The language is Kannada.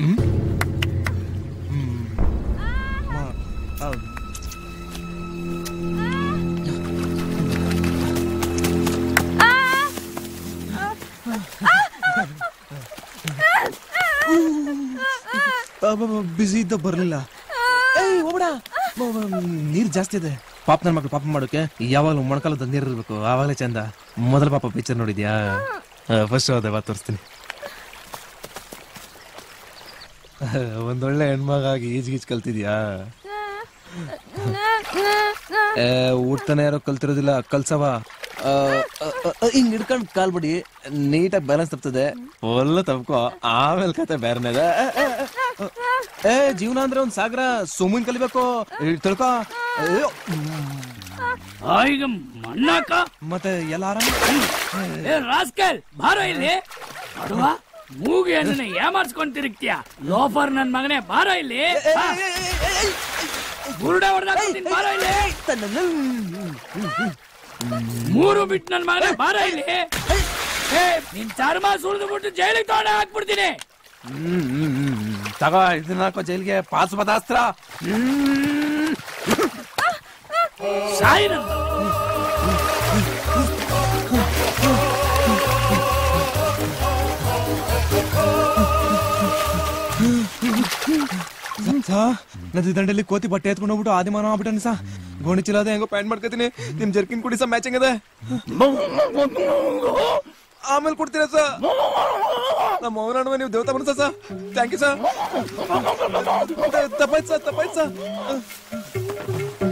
बिजी बरल जास्ती है पाप नन मक्कल पाप माडोके यावागलू मोणकालद नीर इरबेकु आवागले चंद मोदल पाप पिक्चर नोडिद्या फस्ट अदे बा तोर्सुत्ತೀನಿ ಒಂದ ಒಳ್ಳೆ ಹೆಣ್ಮಗಾಗಿ ಈಜ್ ಕಲ್ತಿದ್ಯಾ ಊಟನೇ ಯಾರು ಕಲ್ತಿರೋದಿಲ್ಲ ಕಲ್ಸವ ಹಿಂಗ ಹಿಡ್ಕೊಂಡು ಕಾಲ್ ಬಿಡಿ ನೀಟಾಗಿ ಬ್ಯಾಲೆನ್ಸ್ ತಪ್ತದೆ ಒಳ್ಳೆ ತಪ್ಕೋ ಆಮೇಲೆ ಕತೆ ಬೇರೆನೇದ ಏ ಜೀವನ ಅಂದ್ರೆ ಒಂದು ಸಾಗರ ಸುಮ್ಮನೆ ಕಲಿಬೇಕು ತಿಳ್ಕೋ ಆಯ್ಗ ಮಣ್ಣಾಕ ಮತ್ತೆ ಎಲ್ಲ ಆರಾಮ ಏ ರಾಸ್ಕಲ್ ಬಾರೋ ಇಲ್ಲಿ ಅಡವಾ ಮೂಗೆ ಅನ್ನನೆ ಯಾಮಾರ್ಸ್ಕೊಂಡು ತಿರುಗ್ತೀಯಾ ಲೋಫರ್ ನನ್ನ ಮಗನೇ ಬಾರೋ ಇಲ್ಲಿ ಗುರುಡಾ ಹೊರದಾಕ್ತೀನಿ ಬಾರೋ ಇಲ್ಲಿ ಮೂರು ಬಿಟ್ ನನ್ನ ಮಗನೇ ಬಾರೋ ಇಲ್ಲಿ ಏ ನಿನ್ ಚರ್ಮ ಸುಳ್ದು ಬಿಟ್ಟು ಜೈಲಿಗೆ ತಗೊಂಡು ಹಾಕ್ಬಿಡ್ತೀನಿ तगा इतना को जेल के पास बदास्त्रा शायद था नदी दंडली कोती बट्टे एत्कोंडु बिट्टु आदि मानव बिट्टु निसा गोणी चिलादे हेगो पैंट माड्कोतीनि निम जर्किन कुडी सा मैचिंग अदे आमेल कुड़ती सर ना मौन नहीं देवता बन सर थैंक यू सर तपाय सर